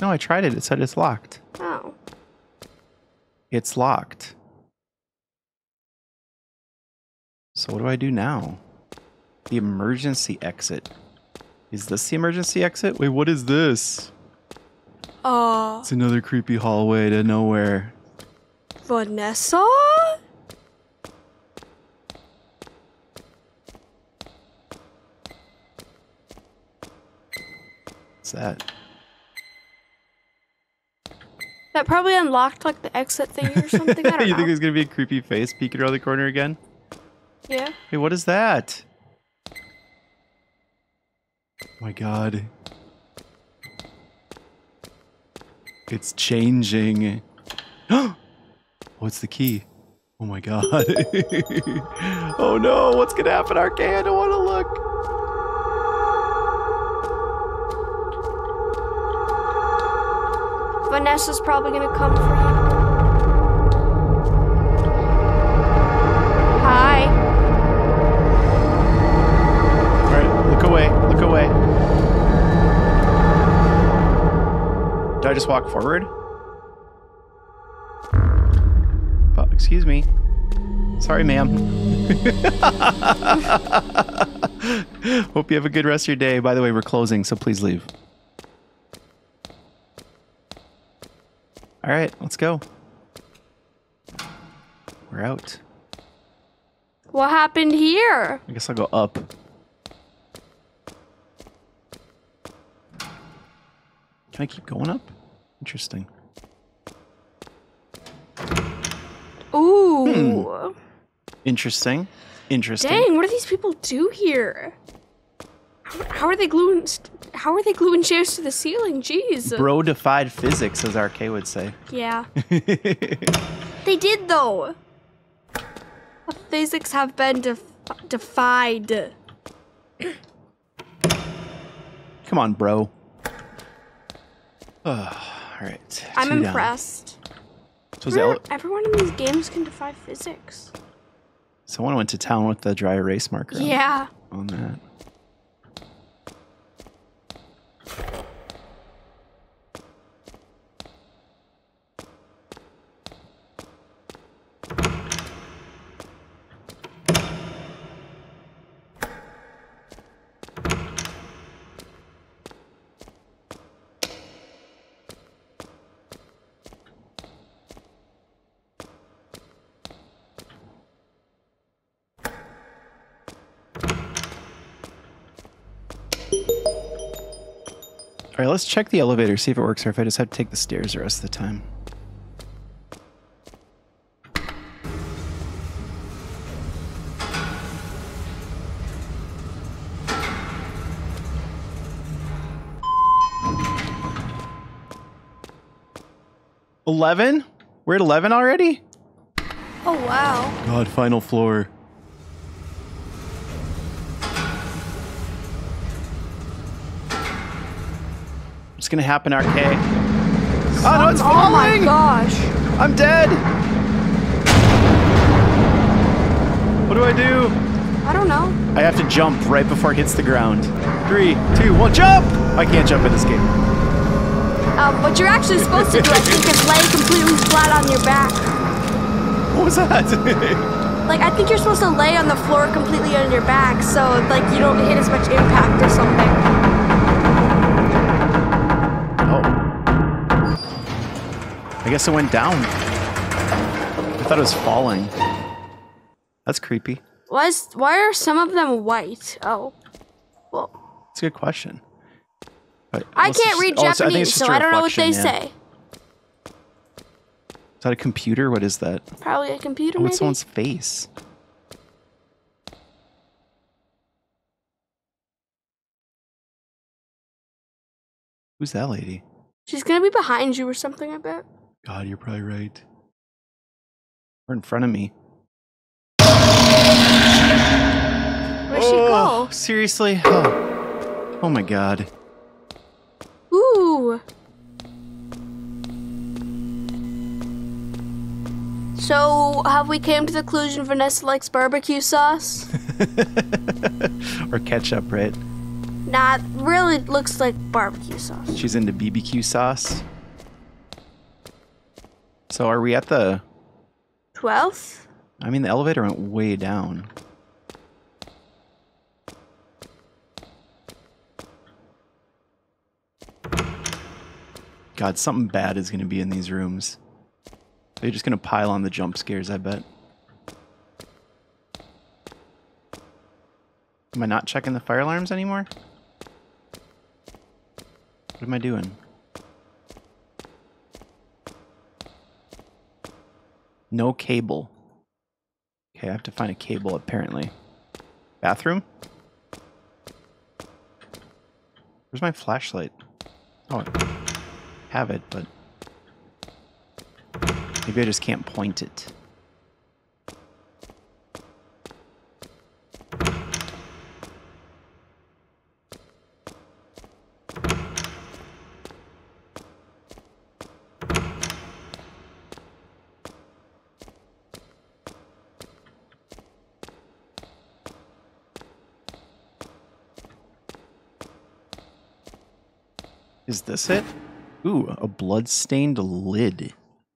no, I tried it. It said it's locked. Oh. It's locked. So what do I do now? The emergency exit. Is this the emergency exit? Wait, what is this? Oh. It's another creepy hallway to nowhere. Vanessa? What's that? That probably unlocked like the exit thing or something. I don't know. You think there's gonna be a creepy face peeking around the corner again? Yeah. Hey, what is that? Oh my God. It's changing. What's the key? Oh my God. Oh no, what's gonna happen, Arcane? I don't wanna look. Vanessa's probably gonna come for you. Hi. All right, look away, look away. Do I just walk forward? Oh, excuse me. Sorry, ma'am. Hope you have a good rest of your day. By the way, we're closing, so please leave. All right, let's go. We're out. What happened here? I guess I'll go up. Can I keep going up? Interesting. Ooh. Interesting. Interesting. Dang, what do these people do here? How are they gluing chairs to the ceiling? Jeez. Bro defied physics, as RK would say. Yeah. They did though. The physics have been defied. Come on, bro. All right. I'm impressed. So everyone in these games can defy physics. Someone went to town with the dry erase marker. Yeah. On that. All right, let's check the elevator, see if it works, or if I just have to take the stairs the rest of the time. $11? We're at 11 already? Oh, wow. God, final floor. What's gonna happen, RK? Oh no, it's falling! Oh my gosh! I'm dead! What do I do? I don't know. I have to jump right before it hits the ground. 3, 2, 1, jump! I can't jump in this game. What you're actually supposed to do, I think, is lay completely flat on your back. What was that? Like, I think you're supposed to lay on the floor completely on your back, so, like, you don't hit as much impact or something. I guess it went down. I thought it was falling. That's creepy. Why are some of them white? Oh, well. That's a good question. I can't read Japanese, so I don't know what they say. Is that a computer? What is that? Probably a computer, maybe? It's someone's face. Who's that lady? She's gonna be behind you or something, I bet. God, you're probably right. Or in front of me. Where'd she go? Seriously? Oh. Oh my god. Ooh. So, have we came to the conclusion Vanessa likes barbecue sauce? Or ketchup, right? Nah, it really looks like barbecue sauce. She's into BBQ sauce. So are we at the... 12th? I mean, the elevator went way down. God, something bad is going to be in these rooms. They're just going to pile on the jump scares, I bet. Am I not checking the fire alarms anymore? What am I doing? No cable. Okay, I have to find a cable, apparently. Bathroom? Where's my flashlight? Oh, I have it, but... maybe I just can't point it. Is this it? Ooh, a blood-stained lid.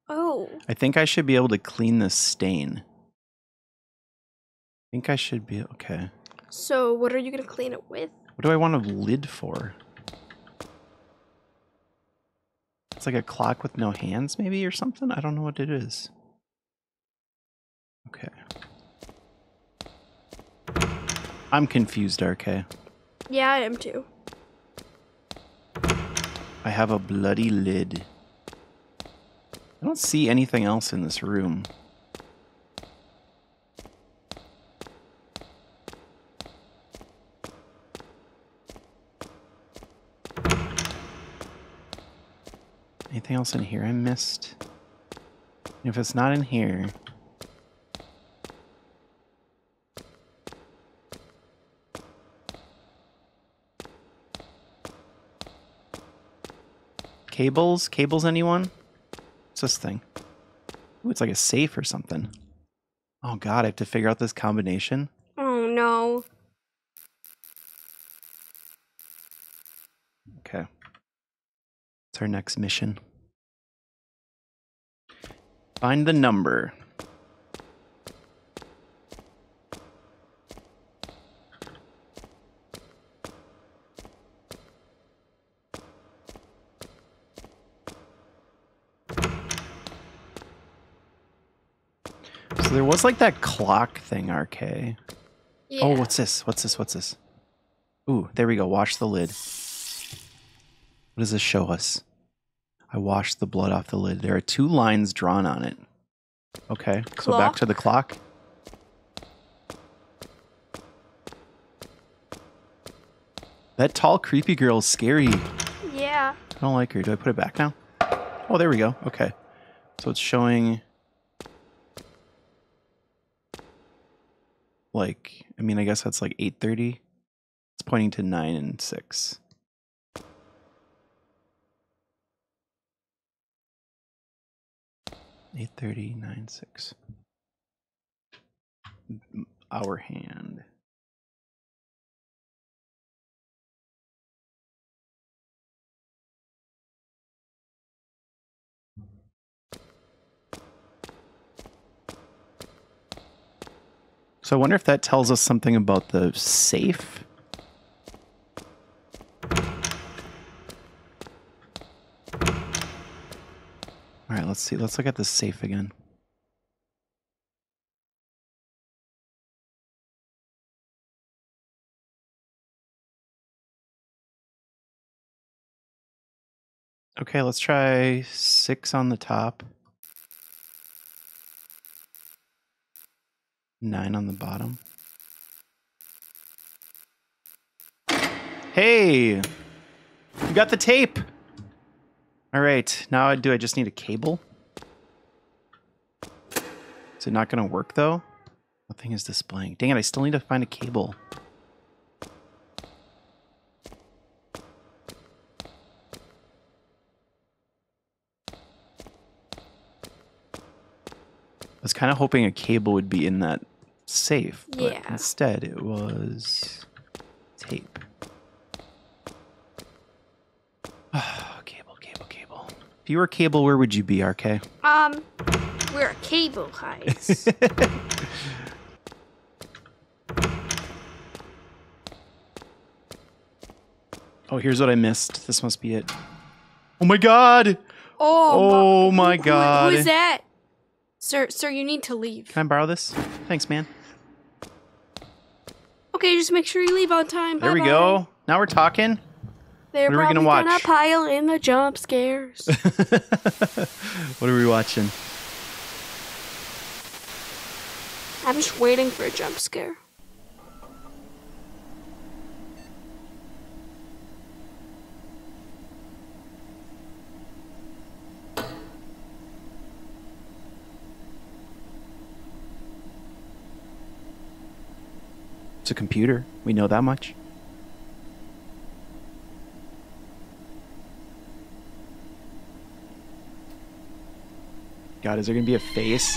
Oh. I think I should be able to clean this stain. I think I should be... okay. So, what are you going to clean it with? What do I want a lid for? It's like a clock with no hands, maybe, or something? I don't know what it is. Okay. I'm confused, RK. Yeah, I am too. I have a bloody lid. I don't see anything else in this room. Anything else in here I missed? If it's not in here... cables? Cables, anyone? What's this thing? Ooh, it's like a safe or something. Oh god, I have to figure out this combination? Oh no. Okay. It's our next mission. Find the number. There was like that clock thing, RK. Yeah. Oh, what's this? What's this? What's this? Ooh, there we go. Wash the lid. What does this show us? I washed the blood off the lid. There are two lines drawn on it. Okay, clock. So back to the clock. That tall, creepy girl is scary. Yeah. I don't like her. Do I put it back now? Oh, there we go. Okay. So it's showing... like, I mean, I guess that's like 8:30. It's pointing to 9 and 6. (8:30, 9, 6). Our hand. So I wonder if that tells us something about the safe. All right, let's see. Let's look at the safe again. Okay, let's try 6 on the top. 9 on the bottom. Hey! You got the tape! Alright, now do I just need a cable? Is it not going to work, though? Nothing is displaying. Dang it, I still need to find a cable. I was kind of hoping a cable would be in that safe, but yeah. Instead it was tape. Cable. If you were a cable, where would you be, RK? We're a cable, guys. Oh, here's what I missed. This must be it. Oh my god! Oh, my god! Who is that? Sir, you need to leave. Can I borrow this? Thanks, man. Okay, just make sure you leave on time. There we go. Now we're talking. They're what are we gonna watch? Gonna pile in the jump scares. What are we watching? I'm just waiting for a jump scare. It's a computer. We know that much. God, is there going to be a face?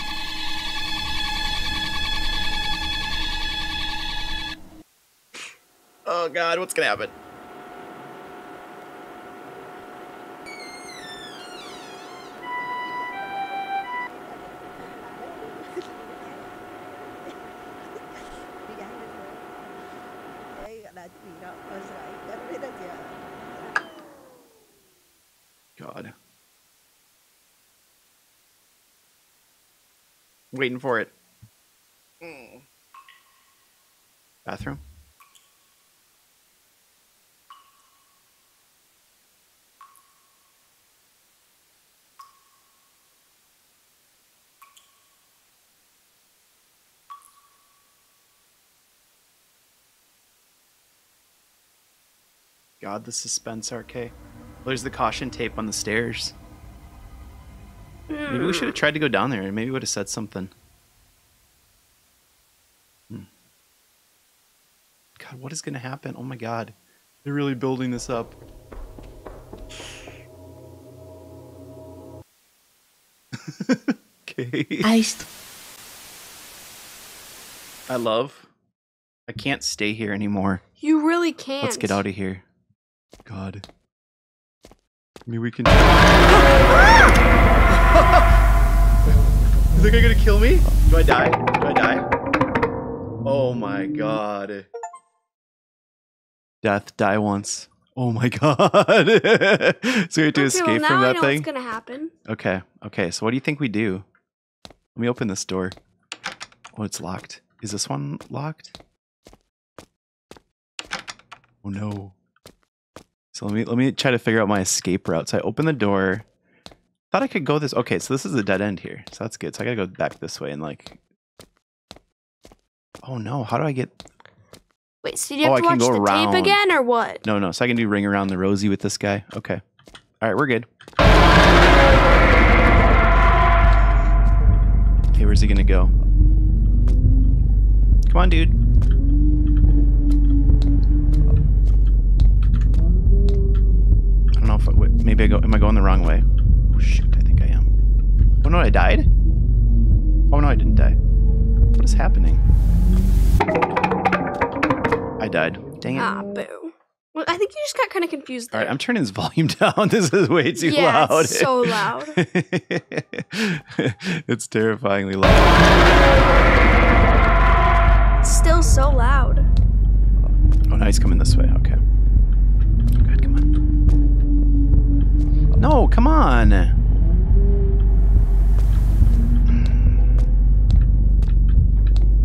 Oh, God, what's going to happen? Waiting for it. Mm. Bathroom? God, the suspense, RK. Well, there's the caution tape on the stairs. Maybe we should have tried to go down there and maybe would have said something. God, what is going to happen? Oh my god. They're really building this up. Okay. I can't stay here anymore. You really can't. Let's get out of here. God. Maybe we can... Is that guy gonna kill me? Do I die? Do I die? Oh my god. Death, die once. Oh my god. So we have to escape from that thing? Now I know what's gonna happen. Okay, okay. So what do you think we do? Let me open this door. Oh, it's locked. Is this one locked? Oh no. So let me try to figure out my escape route. So I open the door. Thought I could go this. Okay, so this is a dead end here. So that's good. So I gotta go back this way and like. Oh no! How do I get? Wait. So do you have to watch the tape again or what? No, no. So I can do Ring Around the Rosie with this guy. Okay. All right, we're good. Okay, where's he gonna go? Come on, dude. Maybe I go. Am I going the wrong way? Oh shoot! I think I am. Oh no! I died. Oh no! I didn't die. What is happening? I died. Dang it! Ah, boo. Well, I think you just got kind of confused there. All right, I'm turning this volume down. This is way too loud. Yeah, it's so loud. It's terrifyingly loud. It's still so loud. Oh, now he's coming this way. Okay. No, come on.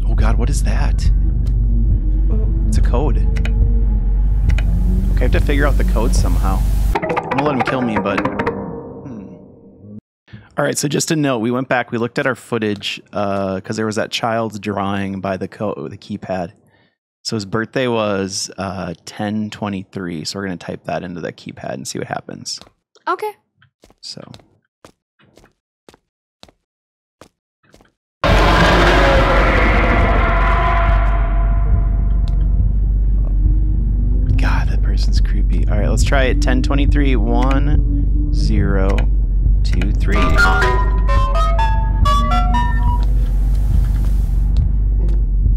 Oh god, what is that? It's a code. Okay, I have to figure out the code somehow. I'm gonna let him kill me, but... Alright, so just a note, we went back, we looked at our footage, because there was that child's drawing by the code, the keypad. So his birthday was 10/23, so we're gonna type that into that keypad and see what happens. Okay. So. God, that person's creepy. All right, let's try it. 10, 23, 1, 0, 2, 3.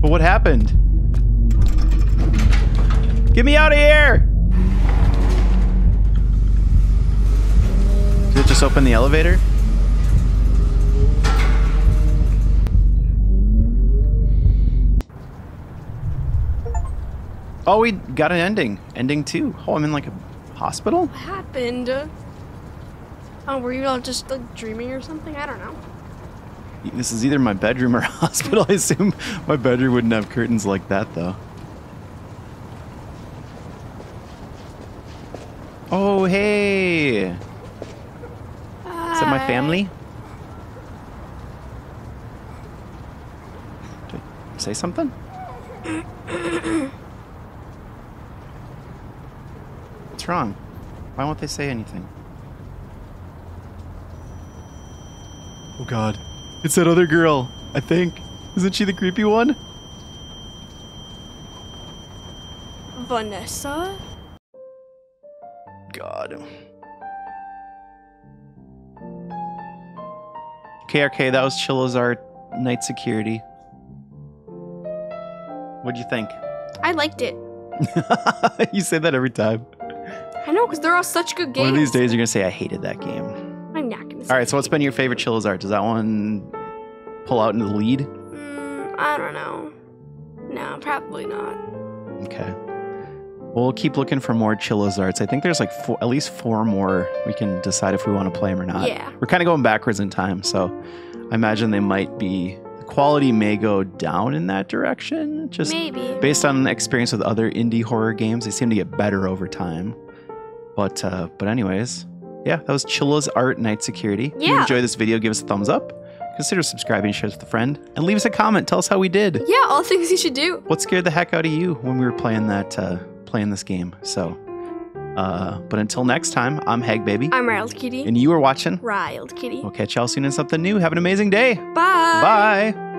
But what happened? Get me out of here! Did it just open the elevator? Oh, we got an ending. Ending 2. Oh, I'm in like a hospital? What happened? Oh, were you all just like dreaming or something? I don't know. This is either my bedroom or hospital. I assume my bedroom wouldn't have curtains like that, though. Oh, hey! Hi. Is that my family? Did I say something? What's wrong? Why won't they say anything? Oh, God. It's that other girl, I think. Isn't she the creepy one? Vanessa? God. Okay, that was Chilla's Art, Night Security. What'd you think? I liked it. You say that every time. I know, because they're all such good games. One of these days you're going to say, I hated that game. I'm not going to say All right, so what's been your favorite Chilla's Art? Does that one pull out into the lead? I don't know. No, probably not. Okay. We'll keep looking for more Chilla's Arts. I think there's like at least four more. We can decide if we want to play them or not. Yeah. We're kind of going backwards in time, so I imagine they might be... The quality may go down in that direction. Just maybe. Based on experience with other indie horror games, they seem to get better over time. But anyways, yeah, that was Chilla's Art Night Security. Yeah. If you enjoyed this video, give us a thumbs up. Consider subscribing, share this with a friend, and leave us a comment. Tell us how we did. Yeah, all things you should do. What scared the heck out of you when we were playing that... playing this game. So, but until next time, I'm Hag Baby. I'm Rialt Kitty. And you are watching Rialt Kitty. We'll catch y'all soon in something new. Have an amazing day. Bye. Bye.